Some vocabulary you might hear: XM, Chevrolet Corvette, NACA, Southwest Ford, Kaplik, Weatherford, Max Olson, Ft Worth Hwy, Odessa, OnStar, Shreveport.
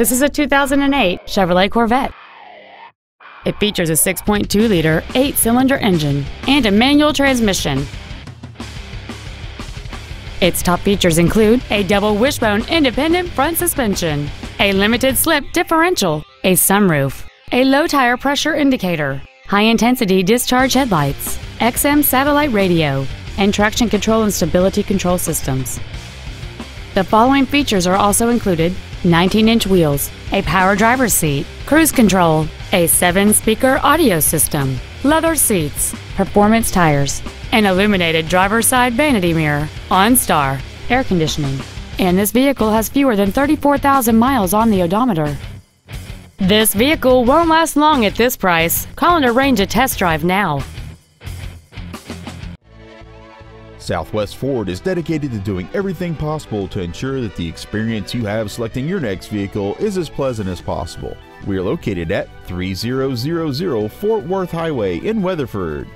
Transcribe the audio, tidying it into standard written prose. This is a 2008 Chevrolet Corvette. It features a 6.2-liter, 8-cylinder engine and a manual transmission. Its top features include a double wishbone independent front suspension, a limited-slip differential, a sunroof, a low-tire pressure indicator, high-intensity discharge headlights, XM satellite radio, and traction control and stability control systems. The following features are also included: 19-inch wheels, a power driver's seat, cruise control, a 7-speaker audio system, leather seats, performance tires, an illuminated driver's side vanity mirror, OnStar, air conditioning, and this vehicle has fewer than 34,000 miles on the odometer. This vehicle won't last long at this price. Call and arrange a test drive now. Southwest Ford is dedicated to doing everything possible to ensure that the experience you have selecting your next vehicle is as pleasant as possible. We are located at 3000 Fort Worth Highway in Weatherford.